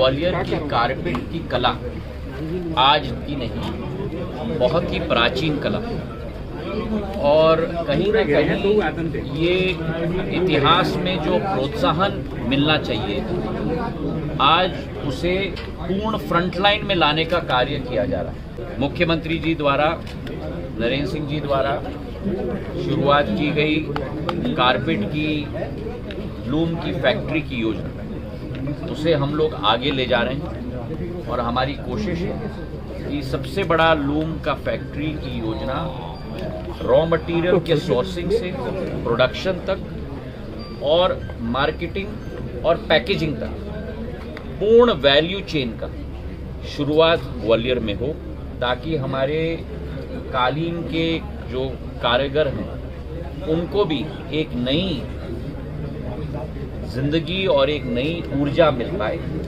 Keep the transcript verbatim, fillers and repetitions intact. ग्वालियर की कारपेट की कला आज की नहीं, बहुत ही प्राचीन कला और कहीं ना कहीं ये इतिहास में जो प्रोत्साहन मिलना चाहिए आज उसे पूर्ण फ्रंटलाइन में लाने का कार्य किया जा रहा है। मुख्यमंत्री जी द्वारा, नरेंद्र सिंह जी द्वारा शुरुआत की गई कारपेट की लूम की फैक्ट्री की योजना, उसे हम लोग आगे ले जा रहे हैं और हमारी कोशिश है कि सबसे बड़ा लूम का फैक्ट्री की योजना रॉ मटेरियल के सोर्सिंग से प्रोडक्शन तक और मार्केटिंग और पैकेजिंग तक पूर्ण वैल्यू चेन का शुरुआत ग्वालियर में हो, ताकि हमारे कालीन के जो कारीगर हैं उनको भी एक नई जिंदगी और एक नई ऊर्जा मिल पाए।